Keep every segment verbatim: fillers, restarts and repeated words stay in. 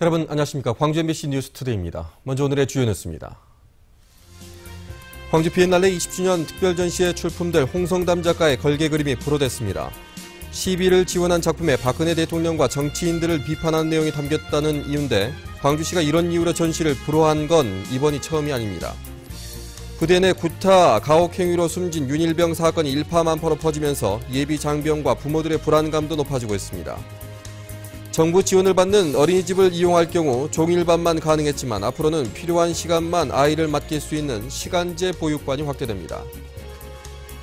여러분 안녕하십니까. 광주 엠비씨 뉴스투데이입니다. 먼저 오늘의 주요 뉴스입니다. 광주 비엔날레 이십 주년 특별전시에 출품될 홍성담 작가의 걸개 그림이 불호됐습니다. 시위를 지원한 작품에 박근혜 대통령과 정치인들을 비판한 내용이 담겼다는 이유인데 광주시가 이런 이유로 전시를 불호한 건 이번이 처음이 아닙니다. 부대 내 구타, 가혹행위로 숨진 윤일병 사건이 일파만파로 퍼지면서 예비 장병과 부모들의 불안감도 높아지고 있습니다. 정부 지원을 받는 어린이집을 이용할 경우 종일반만 가능했지만 앞으로는 필요한 시간만 아이를 맡길 수 있는 시간제 보육반이 확대됩니다.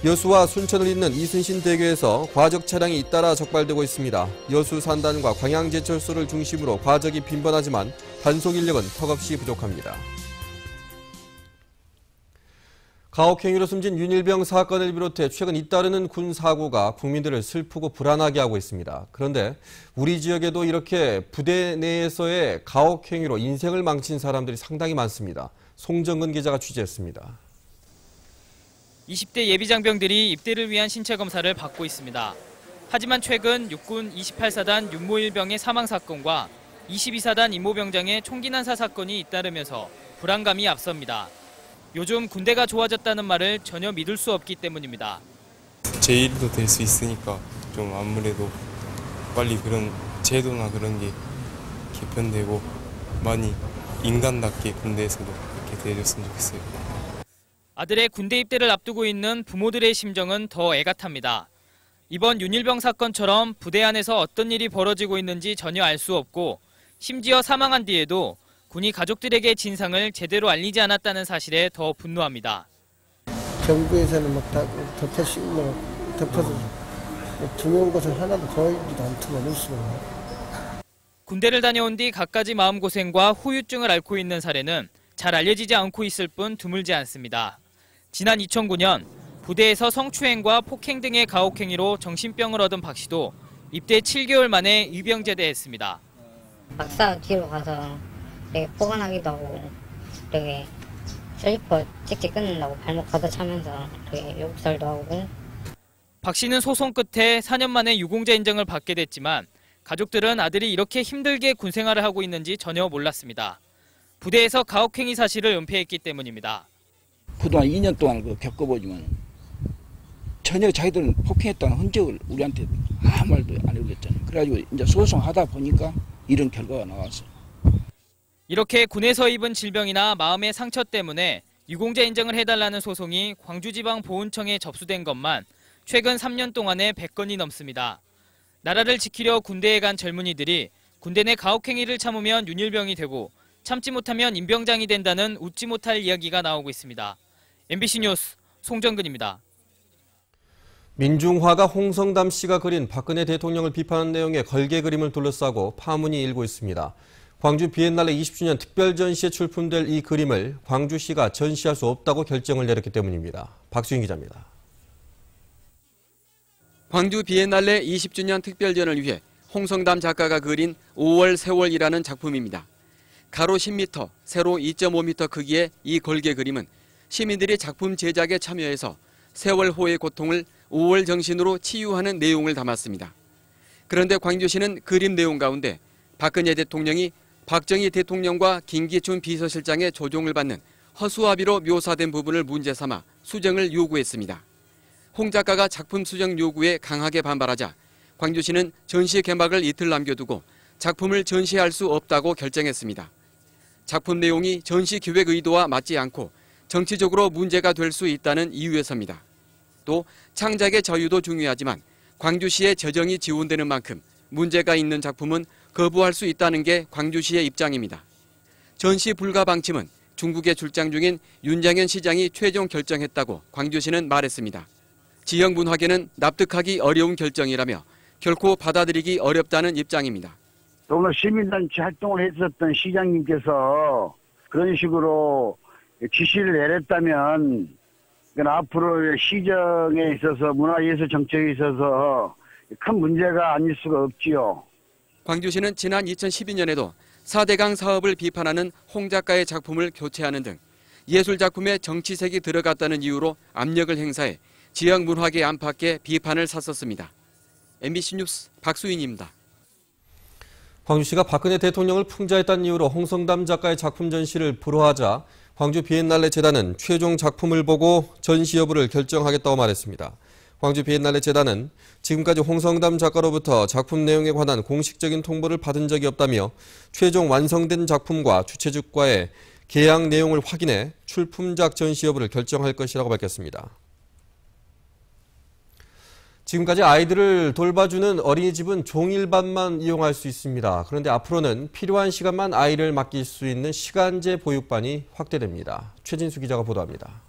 여수와 순천을 잇는 이순신 대교에서 과적 차량이 잇따라 적발되고 있습니다. 여수 산단과 광양제철소를 중심으로 과적이 빈번하지만 단속 인력은 턱없이 부족합니다. 가혹행위로 숨진 윤일병 사건을 비롯해 최근 잇따르는 군 사고가 국민들을 슬프고 불안하게 하고 있습니다. 그런데 우리 지역에도 이렇게 부대 내에서의 가혹행위로 인생을 망친 사람들이 상당히 많습니다. 송정근 기자가 취재했습니다. 이십 대 예비장병들이 입대를 위한 신체검사를 받고 있습니다. 하지만 최근 육군 이십팔 사단 윤모일병의 사망사건과 이십이 사단 임모병장의 총기난사 사건이 잇따르면서 불안감이 앞섭니다. 요즘 군대가 좋아졌다는 말을 전혀 믿을 수 없기 때문입니다. 제 일도 될 수 있으니까 좀 아무래도 빨리 그런 제도나 그런 게 개편되고 많이 인간답게 군대에서도 그렇게 대해줬으면 좋겠어요. 아들의 군대 입대를 앞두고 있는 부모들의 심정은 더 애가 탑니다. 이번 윤일병 사건처럼 부대 안에서 어떤 일이 벌어지고 있는지 전혀 알 수 없고 심지어 사망한 뒤에도 군이 가족들에게 진상을 제대로 알리지 않았다는 사실에 더 분노합니다. 정부에서는 막 다 덮어씌우고 뭐 덮어서 두려운 것은 하나도 보이지도 않더만 뉴스로. 군대를 다녀온 뒤 갖가지 마음고생과 후유증을 앓고 있는 사례는 잘 알려지지 않고 있을 뿐 드물지 않습니다. 지난 이천구 년 부대에서 성추행과 폭행 등의 가혹행위로 정신병을 얻은 박 씨도 입대 칠 개월 만에 입영제대했습니다. 막상 뒤로 가서 되게 포근하기도 하고 되게 슬리퍼 찍찍 끊는다고 발목 가득 차면서 되게 욕설도 하고. 박 씨는 소송 끝에 사 년 만에 유공자 인정을 받게 됐지만 가족들은 아들이 이렇게 힘들게 군 생활을 하고 있는지 전혀 몰랐습니다. 부대에서 가혹행위 사실을 은폐했기 때문입니다. 그동안 이 년 동안 그 겪어보지만 전혀 자기들은 폭행했다는 흔적을 우리한테 아무 말도 안 해오겠잖아요. 그래가지고 이제 소송하다 보니까 이런 결과가 나왔어요. 이렇게 군에서 입은 질병이나 마음의 상처 때문에 유공자 인정을 해달라는 소송이 광주지방보훈청에 접수된 것만 최근 삼 년 동안에 백 건이 넘습니다. 나라를 지키려 군대에 간 젊은이들이 군대 내 가혹행위를 참으면 윤일병이 되고 참지 못하면 임병장이 된다는 웃지 못할 이야기가 나오고 있습니다. 엠비씨 뉴스 송정근입니다. 민중화가 홍성담 씨가 그린 박근혜 대통령을 비판한 내용의 걸개 그림을 둘러싸고 파문이 일고 있습니다. 광주 비엔날레 이십 주년 특별전시에 출품될 이 그림을 광주시가 전시할 수 없다고 결정을 내렸기 때문입니다. 박수인 기자입니다. 광주 비엔날레 이십 주년 특별전을 위해 홍성담 작가가 그린 오월 세월이라는 작품입니다. 가로 십 미터, 세로 이 점 오 미터 크기의 이 걸개 그림은 시민들이 작품 제작에 참여해서 세월호의 고통을 오월 정신으로 치유하는 내용을 담았습니다. 그런데 광주시는 그림 내용 가운데 박근혜 대통령이 박정희 대통령과 김기춘 비서실장의 조종을 받는 허수아비로 묘사된 부분을 문제 삼아 수정을 요구했습니다. 홍 작가가 작품 수정 요구에 강하게 반발하자 광주시는 전시 개막을 이틀 남겨두고 작품을 전시할 수 없다고 결정했습니다. 작품 내용이 전시 기획 의도와 맞지 않고 정치적으로 문제가 될 수 있다는 이유에서입니다. 또 창작의 자유도 중요하지만 광주시의 재정이 지원되는 만큼 문제가 있는 작품은 거부할 수 있다는 게 광주시의 입장입니다. 전시 불가 방침은 중국에 출장 중인 윤장현 시장이 최종 결정했다고 광주시는 말했습니다. 지역 문화계는 납득하기 어려운 결정이라며 결코 받아들이기 어렵다는 입장입니다. 더불어 시민단체 활동을 했었던 시장님께서 그런 식으로 지시를 내렸다면 앞으로 시정에 있어서 문화예술 정책에 있어서 큰 문제가 아닐 수가 없지요. 광주시는 지난 이천십이 년에도 사대강 사업을 비판하는 홍 작가의 작품을 교체하는 등 예술 작품에 정치색이 들어갔다는 이유로 압력을 행사해 지역 문화계 안팎에 비판을 샀었습니다. 엠비씨 뉴스 박수인입니다. 광주시가 박근혜 대통령을 풍자했다는 이유로 홍성담 작가의 작품 전시를 불허하자 광주비엔날레 재단은 최종 작품을 보고 전시 여부를 결정하겠다고 말했습니다. 광주비엔날레 재단은 지금까지 홍성담 작가로부터 작품 내용에 관한 공식적인 통보를 받은 적이 없다며 최종 완성된 작품과 주최측과의 계약 내용을 확인해 출품작 전시 여부를 결정할 것이라고 밝혔습니다. 지금까지 아이들을 돌봐주는 어린이집은 종일반만 이용할 수 있습니다. 그런데 앞으로는 필요한 시간만 아이를 맡길 수 있는 시간제 보육반이 확대됩니다. 최진수 기자가 보도합니다.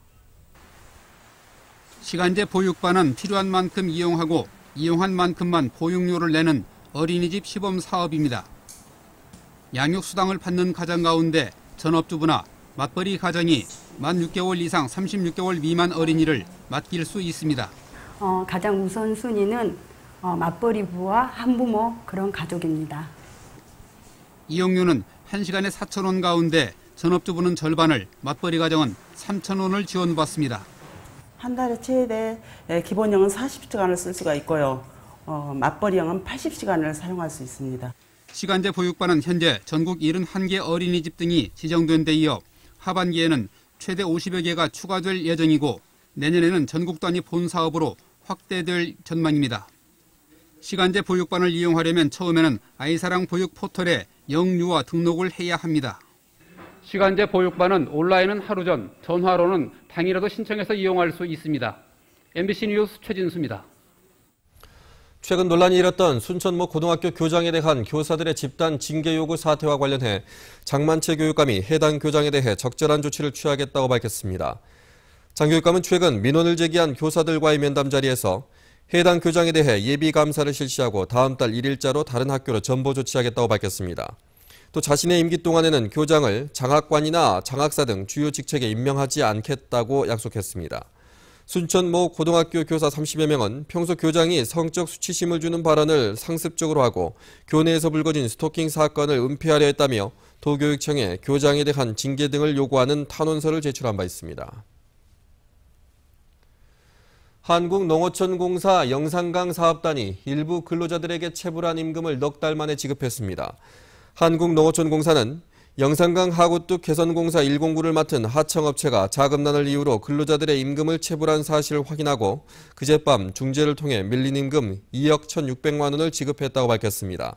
시간제 보육반은 필요한 만큼 이용하고 이용한 만큼만 보육료를 내는 어린이집 시범 사업입니다. 양육수당을 받는 가정 가운데 전업주부나 맞벌이 가정이 만 육 개월 이상 삼십육 개월 미만 어린이를 맡길 수 있습니다. 어, 가장 우선순위는 어, 맞벌이 부와 한부모 그런 가족입니다. 이용료는 한 시간에 사천 원 가운데 전업주부는 절반을, 맞벌이 가정은 삼천 원을 지원받습니다. 한 달에 최대 기본형은 사십 시간을 쓸 수가 있고요. 어, 맞벌이형은 팔십 시간을 사용할 수 있습니다. 시간제 보육반은 현재 전국 칠십일 개 어린이집 등이 지정된 데 이어 하반기에는 최대 오십여 개가 추가될 예정이고 내년에는 전국 단위 본 사업으로 확대될 전망입니다. 시간제 보육반을 이용하려면 처음에는 아이사랑 보육 포털에 영유아 등록을 해야 합니다. 시간제 보육반은 온라인은 하루 전, 전화로는 당일에도 신청해서 이용할 수 있습니다. 엠비씨 뉴스 최진수입니다. 최근 논란이 일었던 순천모 고등학교 교장에 대한 교사들의 집단 징계 요구 사태와 관련해 장만채 교육감이 해당 교장에 대해 적절한 조치를 취하겠다고 밝혔습니다. 장 교육감은 최근 민원을 제기한 교사들과의 면담 자리에서 해당 교장에 대해 예비 감사를 실시하고 다음 달 일 일자로 다른 학교로 전보 조치하겠다고 밝혔습니다. 또 자신의 임기 동안에는 교장을 장학관이나 장학사 등 주요 직책에 임명하지 않겠다고 약속했습니다. 순천모 고등학교 교사 삼십여 명은 평소 교장이 성적 수치심을 주는 발언을 상습적으로 하고 교내에서 불거진 스토킹 사건을 은폐하려 했다며 도교육청에 교장에 대한 징계 등을 요구하는 탄원서를 제출한 바 있습니다. 한국농어촌공사 영산강 사업단이 일부 근로자들에게 체불한 임금을 넉 달 만에 지급했습니다. 한국농어촌공사는 영산강 하구뚝 개선공사 일 공구를 맡은 하청업체가 자금난을 이유로 근로자들의 임금을 체불한 사실을 확인하고 그젯밤 중재를 통해 밀린 임금 이억 천육백만 원을 지급했다고 밝혔습니다.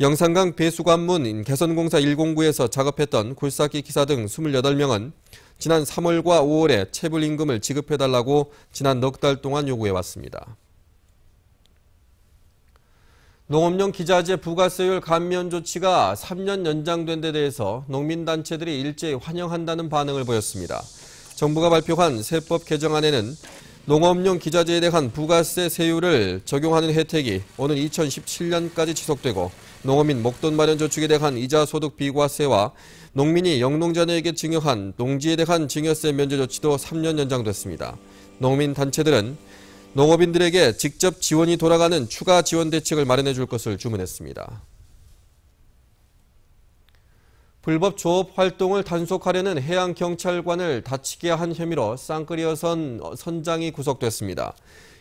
영산강 배수관문 개선공사 일 공구에서 작업했던 굴삭기 기사 등 이십팔 명은 지난 삼월과 오월에 체불임금을 지급해달라고 지난 넉 달 동안 요구해왔습니다. 농업용 기자재 부가세율 감면 조치가 삼 년 연장된 데 대해서 농민단체들이 일제히 환영한다는 반응을 보였습니다. 정부가 발표한 세법 개정안에는 농업용 기자재에 대한 부가세 세율을 적용하는 혜택이 오는 이천십칠 년까지 지속되고 농어민 목돈 마련 저축에 대한 이자소득 비과세와 농민이 영농자녀에게 증여한 농지에 대한 증여세 면제 조치도 삼 년 연장됐습니다. 농민 단체들은 농업인들에게 직접 지원이 돌아가는 추가 지원 대책을 마련해 줄 것을 주문했습니다. 불법 조업 활동을 단속하려는 해양경찰관을 다치게 한 혐의로 쌍끌이어선 선장이 구속됐습니다.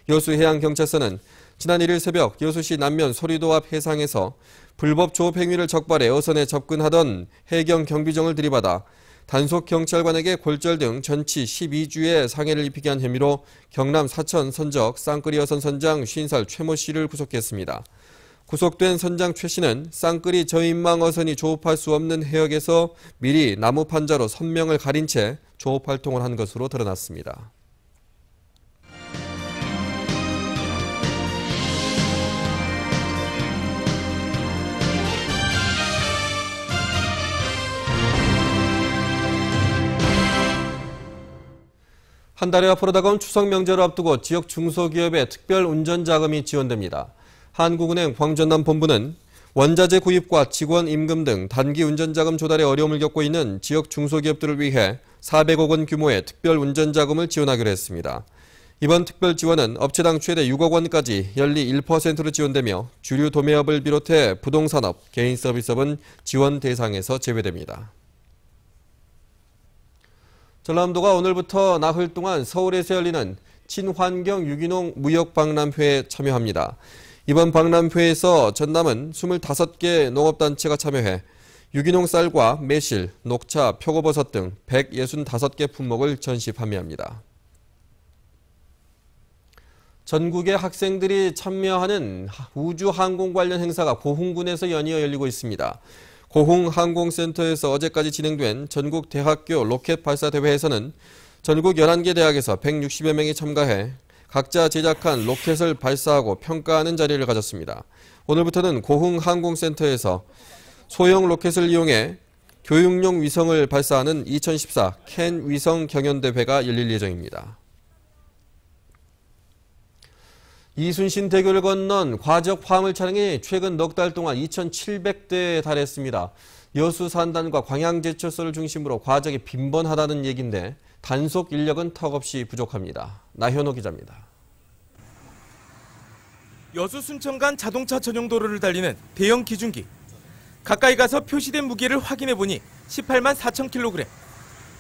여수 해양경찰서는 지난 일 일 새벽 여수시 남면 소리도 앞 해상에서 불법 조업 행위를 적발해 어선에 접근하던 해경 경비정을 들이받아 단속경찰관에게 골절 등 전치 십이 주의 상해를 입히게 한 혐의로 경남 사천 선적 쌍끌이어선 선장 오십 살 최모 씨를 구속했습니다. 구속된 선장 최 씨는 쌍끌이 저인망 어선이 조업할 수 없는 해역에서 미리 나무 판자로 선명을 가린 채 조업 활동을 한 것으로 드러났습니다. 한 달여 앞으로 다가온 추석 명절을 앞두고 지역 중소기업에 특별 운전 자금이 지원됩니다. 한국은행 광주전남 본부는 원자재 구입과 직원 임금 등 단기 운전자금 조달에 어려움을 겪고 있는 지역 중소기업들을 위해 사백억 원 규모의 특별 운전자금을 지원하기로 했습니다. 이번 특별 지원은 업체당 최대 육억 원까지 연리 일 퍼센트로 지원되며 주류 도매업을 비롯해 부동산업, 개인서비스업은 지원 대상에서 제외됩니다. 전라남도가 오늘부터 나흘 동안 서울에서 열리는 친환경 유기농 무역박람회에 참여합니다. 이번 박람회에서 전남은 이십오 개 농업단체가 참여해 유기농 쌀과 매실, 녹차, 표고버섯 등 백육십오 개 품목을 전시 판매합니다. 전국의 학생들이 참여하는 우주항공 관련 행사가 고흥군에서 연이어 열리고 있습니다. 고흥항공센터에서 어제까지 진행된 전국 대학교 로켓 발사 대회에서는 전국 열한 개 대학에서 백육십여 명이 참가해 각자 제작한 로켓을 발사하고 평가하는 자리를 가졌습니다. 오늘부터는 고흥항공센터에서 소형 로켓을 이용해 교육용 위성을 발사하는 이천십사 캔 위성 경연대회가 열릴 예정입니다. 이순신 대교를 건넌 과적 화물 차량이 최근 넉 달 동안 이천칠백 대에 달했습니다. 여수 산단과 광양제철소를 중심으로 과적이 빈번하다는 얘기인데 단속 인력은 턱없이 부족합니다. 나현호 기자입니다. 여수 순천 간 자동차 전용 도로를 달리는 대형 기중기. 가까이 가서 표시된 무게를 확인해보니 십팔만 사천 킬로그램,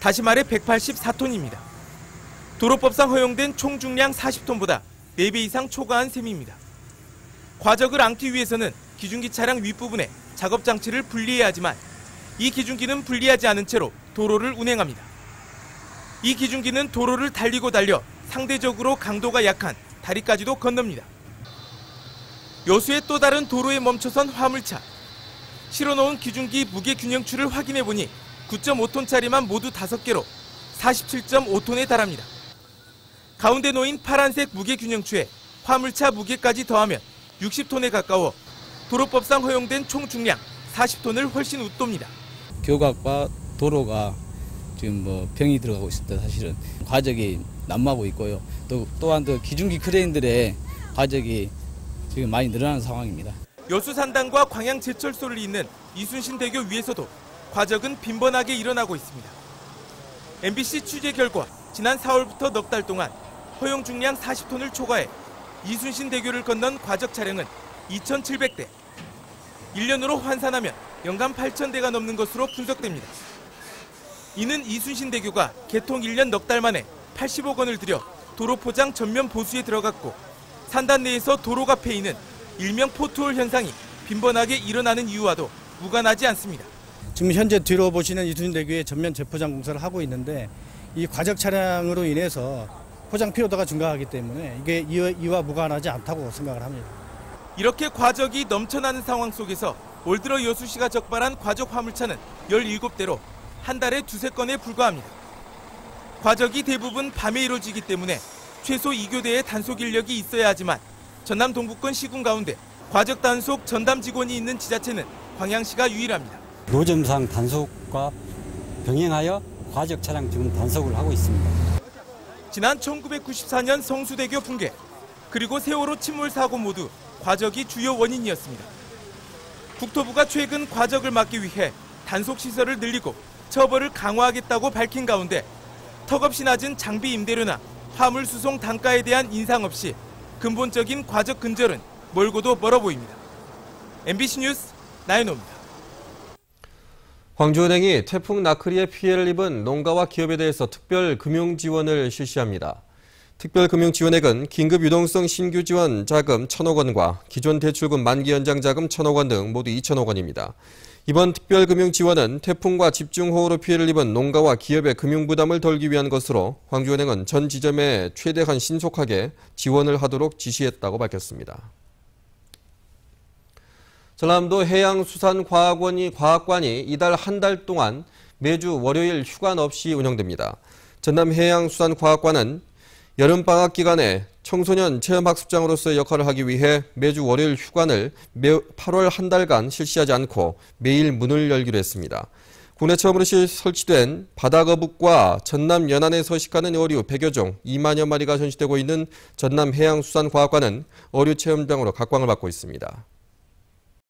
다시 말해 백팔십사 톤입니다. 도로법상 허용된 총 중량 사십 톤보다 네 배 이상 초과한 셈입니다. 과적을 안기 위해서는 기중기 차량 윗부분에 작업장치를 분리해야 하지만 이 기중기는 분리하지 않은 채로 도로를 운행합니다. 이 기중기는 도로를 달리고 달려 상대적으로 강도가 약한 다리까지도 건넙니다. 여수의 또 다른 도로에 멈춰선 화물차. 실어놓은 기중기 무게균형추를 확인해보니 구 점 오 톤짜리만 모두 다섯 개로 사십칠 점 오 톤에 달합니다. 가운데 놓인 파란색 무게균형추에 화물차 무게까지 더하면 육십 톤에 가까워 도로법상 허용된 총 중량 사십 톤을 훨씬 웃돕니다. 교각과 도로가 지금 뭐 병이 들어가고 있습니다. 사실은 과적이 난무하고 있고요. 또 또한 또 기중기 크레인들의 과적이 지금 많이 늘어나는 상황입니다. 여수 산단과 광양 제철소를 잇는 이순신 대교 위에서도 과적은 빈번하게 일어나고 있습니다. 엠비씨 취재 결과 지난 사월부터 넉 달 동안 허용 중량 사십 톤을 초과해 이순신 대교를 건넌 과적 차량은 이천칠백 대. 일 년으로 환산하면 연간 팔천 대가 넘는 것으로 분석됩니다. 이는 이순신 대교가 개통 일 년 넉 달 만에 팔십억 원을 들여 도로 포장 전면 보수에 들어갔고 산단 내에서 도로가 패이는 일명 포트홀 현상이 빈번하게 일어나는 이유와도 무관하지 않습니다. 지금 현재 뒤로 보시는 이순신 대교의 전면 재포장 공사를 하고 있는데 이 과적 차량으로 인해서 포장 피로도가 증가하기 때문에 이게 이와 무관하지 않다고 생각을 합니다. 이렇게 과적이 넘쳐나는 상황 속에서 올 들어 여수시가 적발한 과적 화물차는 열일곱 대로 한 달에 두세 건에 불과합니다. 과적이 대부분 밤에 이루어지기 때문에 최소 이 교대의 단속 인력이 있어야 하지만 전남 동부권 시군 가운데 과적 단속 전담 직원이 있는 지자체는 광양시가 유일합니다. 노점상 단속과 병행하여 과적 차량 지금 단속을 하고 있습니다. 지난 천구백구십사 년 성수대교 붕괴 그리고 세월호 침몰 사고 모두 과적이 주요 원인이었습니다. 국토부가 최근 과적을 막기 위해 단속 시설을 늘리고 처벌을 강화하겠다고 밝힌 가운데 턱없이 낮은 장비 임대료나 화물 수송 단가에 대한 인상 없이 근본적인 과적 근절은 멀고도 멀어 보입니다. 엠비씨 뉴스 나연호입니다. 광주은행이 태풍 나크리의 피해를 입은 농가와 기업에 대해서 특별 금융 지원을 실시합니다. 특별 금융 지원액은 긴급 유동성 신규 지원 자금 천억 원과 기존 대출금 만기 연장 자금 천억 원 등 모두 이천억 원입니다. 이번 특별 금융 지원은 태풍과 집중호우로 피해를 입은 농가와 기업의 금융 부담을 덜기 위한 것으로 광주은행은 전 지점에 최대한 신속하게 지원을 하도록 지시했다고 밝혔습니다. 전남도 해양수산과학원이 과학관이 이달 한 달 동안 매주 월요일 휴관 없이 운영됩니다. 전남 해양수산과학관은 여름방학 기간에 청소년 체험학습장으로서의 역할을 하기 위해 매주 월요일 휴관을 팔월 한 달간 실시하지 않고 매일 문을 열기로 했습니다. 국내 처음으로 설치된 바다거북과 전남 연안에 서식하는 어류 백여 종 이만여 마리가 전시되고 있는 전남 해양수산과학관은 어류 체험장으로 각광을 받고 있습니다.